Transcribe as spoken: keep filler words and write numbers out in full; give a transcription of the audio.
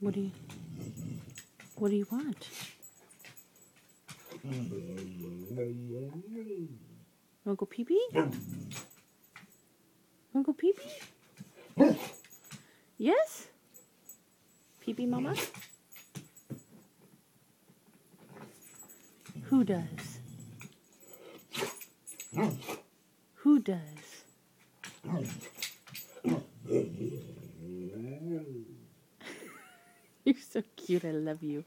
What do you, what do you want? Uncle Pee-Pee? Uncle Pee-Pee? Yes? Pee-Pee Mama? Who does? Who does? You're so cute, I love you.